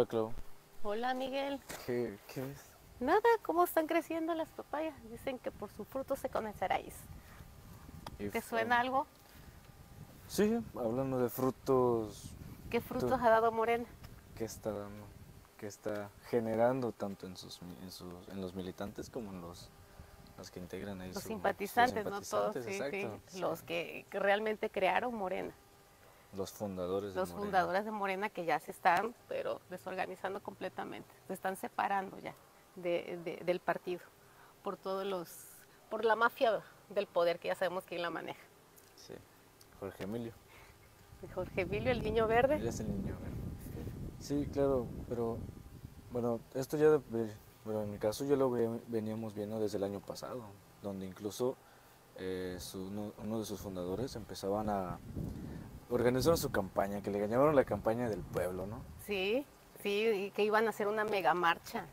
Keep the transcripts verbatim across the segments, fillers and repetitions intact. Hola, Clau. Hola, Miguel. ¿Qué, qué ves? Nada, cómo están creciendo las papayas. Dicen que por su fruto se conoceréis. ¿Te suena uh, algo? Sí, hablando de frutos... ¿Qué frutos tú, ha dado Morena? ¿Qué está dando? ¿Qué está generando tanto en, sus, en, sus, en los militantes como en los, los que integran ahí? Los, su, simpatizantes, los simpatizantes, ¿no? Todos, sí, exacto, sí. Los que realmente crearon Morena. Los fundadores de Morena. Los fundadores de Morena que ya se están, pero desorganizando completamente. Se están separando ya de, de, del partido por todos los... por la mafia del poder, que ya sabemos quién la maneja. Sí, Jorge Emilio. Jorge Emilio, el Niño Verde. Él es el Niño Verde. Sí, claro, pero bueno, esto ya, bueno, en mi caso yo lo veníamos viendo desde el año pasado, donde incluso eh, su, uno, uno de sus fundadores empezaban a organizar su campaña, que le llamaron la campaña del pueblo, ¿no? Sí, sí, y que iban a hacer una mega marcha.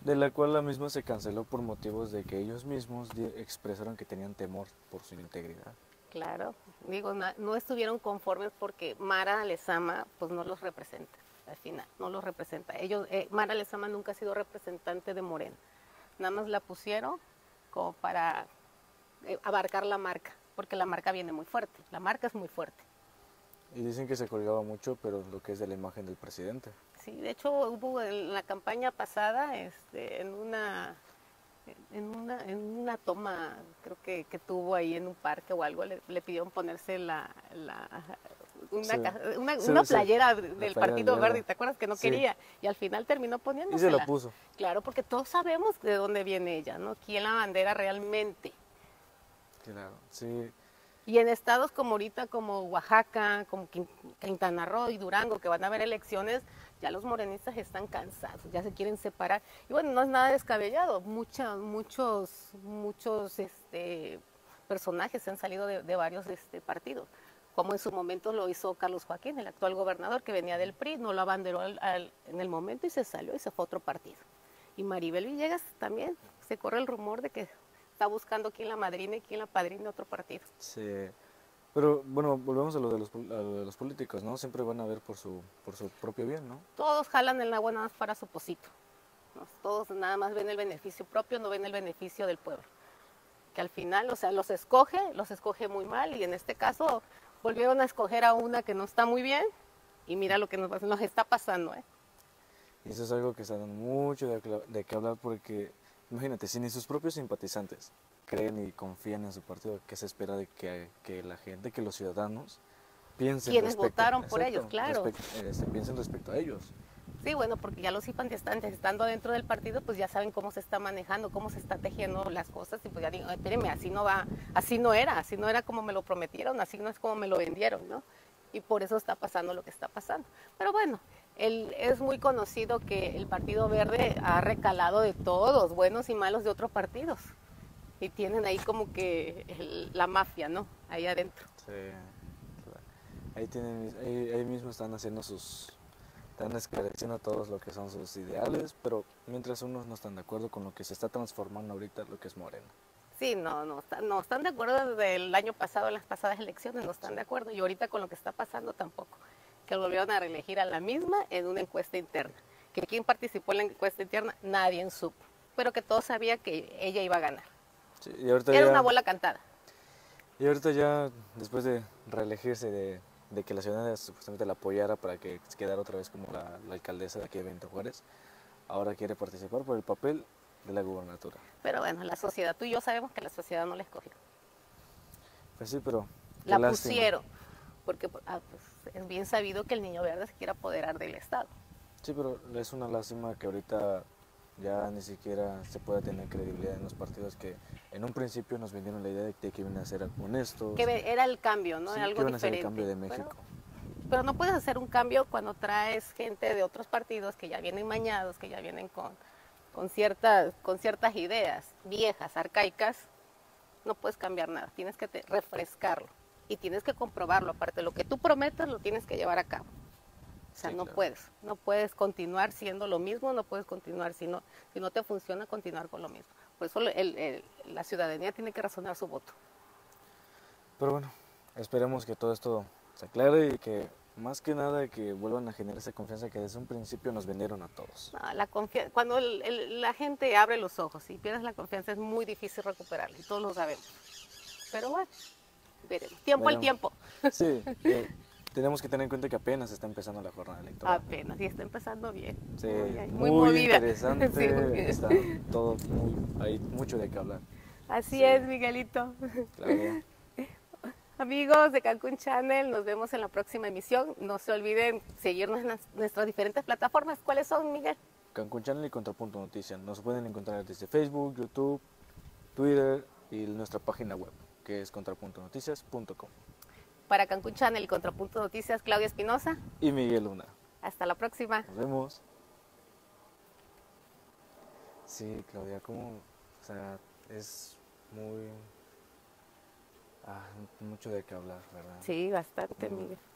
De la cual la misma se canceló por motivos de que ellos mismos expresaron que tenían temor por su integridad. Claro, digo, no, no estuvieron conformes porque Mara Lezama pues no los representa, al final, no los representa. Ellos, eh, Mara Lezama nunca ha sido representante de Morena, nada más la pusieron como para eh, abarcar la marca, porque la marca viene muy fuerte, la marca es muy fuerte. Y dicen que se colgaba mucho, pero lo que es de la imagen del presidente. Sí, de hecho hubo en la campaña pasada, este, en una en una, en una toma, creo que, que tuvo ahí en un parque o algo, le, le pidieron ponerse la, la una, sí, una, sí, una playera sí, del playera Partido Verde, ¿te acuerdas? Que no sí. quería, y al final terminó poniéndosela. Y se la puso. Claro, porque todos sabemos de dónde viene ella, ¿no? ¿Quién la bandera realmente? Claro, sí. Y en estados como ahorita, como Oaxaca, como Quintana Roo y Durango, que van a haber elecciones, ya los morenistas están cansados, ya se quieren separar. Y bueno, no es nada descabellado, muchos, muchos, muchos este, personajes se han salido de, de varios este, partidos, como en su momento lo hizo Carlos Joaquín, el actual gobernador que venía del P R I, no lo abanderó al, al, en el momento y se salió y se fue a otro partido. Y Maribel Villegas también, se corre el rumor de que... está buscando quién la madrina y quién la padrina de otro partido. Sí, pero bueno, volvemos a lo de los, a lo de los políticos, ¿no? Siempre van a ver por su, por su propio bien, ¿no? Todos jalan el agua nada más para su pocito, ¿no? Todos nada más ven el beneficio propio, no ven el beneficio del pueblo. Que al final, o sea, los escoge, los escoge muy mal, y en este caso volvieron a escoger a una que no está muy bien, y mira lo que nos, nos está pasando, ¿eh? Y eso es algo que está dando mucho de, de qué hablar, porque... imagínate, si ni sus propios simpatizantes creen y confían en su partido, ¿qué se espera de que, que la gente, que los ciudadanos piensen? Quienes respecto, votaron por exacto, ellos, claro. Respect, eh, se piensen respecto a ellos. Sí, bueno, porque ya los simpatizantes estando dentro del partido, pues ya saben cómo se está manejando, cómo se están tejiendo las cosas, y pues ya digo, espérenme, así no va, así no era, así no era como me lo prometieron, así no es como me lo vendieron, ¿no? Y por eso está pasando lo que está pasando. Pero bueno... El, es muy conocido que el Partido Verde ha recalado de todos, buenos y malos de otros partidos. Y tienen ahí como que el, la mafia, ¿no? Ahí adentro. Sí, claro. Ahí, tienen, ahí, ahí mismo están haciendo sus... están esclareciendo todos lo que son sus ideales, pero mientras unos no están de acuerdo con lo que se está transformando ahorita, lo que es Morena. Sí, no, no, no están de acuerdo desde el año pasado, en las pasadas elecciones, no están de acuerdo. Y ahorita con lo que está pasando tampoco. Que volvieron a reelegir a la misma en una encuesta interna. Que quien participó en la encuesta interna, nadie supo. Pero que todos sabían que ella iba a ganar. Sí, y ahorita Era ya, una bola cantada. Y ahorita ya, después de reelegirse, de, de que la ciudadanía supuestamente la apoyara para que quedara otra vez como la, la alcaldesa de aquí de Bento Juárez, ahora quiere participar por el papel de la gubernatura. Pero bueno, la sociedad, tú y yo sabemos que la sociedad no la escogió. Pues sí, pero... la lástima. Pusieron. Porque ah, pues, es bien sabido que el Niño Verde se quiere apoderar del Estado. Sí, pero es una lástima que ahorita ya ni siquiera se pueda tener credibilidad en los partidos que en un principio nos vendieron la idea de que iban a ser honestos. Que era el cambio, ¿no? Sí, algo que iban a hacer el cambio de México. Pero, pero no puedes hacer un cambio cuando traes gente de otros partidos que ya vienen mañados, que ya vienen con, con, ciertas, con ciertas ideas viejas, arcaicas. No puedes cambiar nada, tienes que te, refrescarlo. Y tienes que comprobarlo, aparte lo que tú prometas lo tienes que llevar a cabo. O sea, sí, no claro. puedes, no puedes continuar siendo lo mismo, no puedes continuar, si no, si no te funciona, continuar con lo mismo. Por eso el, el, la ciudadanía tiene que razonar su voto. Pero bueno, esperemos que todo esto se aclare y que Más que nada que vuelvan a generar esa confianza que desde un principio nos vendieron a todos. No, la confianza, cuando el, el, la gente abre los ojos y pierdes la confianza es muy difícil recuperarla, y todos lo sabemos. Pero bueno, veremos. Tiempo al tiempo. Sí, eh, tenemos que tener en cuenta que apenas está empezando la jornada electoral. Apenas, y está empezando bien. Sí, muy, muy movida. Interesante, sí, muy está todo, muy, hay mucho de qué hablar. Así sí. Es, Miguelito. Claro. Amigos de Cancún Channel, nos vemos en la próxima emisión. No se olviden seguirnos en las, nuestras diferentes plataformas. ¿Cuáles son, Miguel? Cancún Channel y Contrapunto Noticias. Nos pueden encontrar desde Facebook, YouTube, Twitter y nuestra página web, que es contrapunto noticias punto com. Para Cancún Channel y Contrapunto Noticias, Claudia Espinosa y Miguel Luna. Hasta la próxima. Nos vemos. Sí, Claudia, como... O sea, es muy... Ah, mucho de qué hablar, ¿verdad? Sí, bastante, Miguel.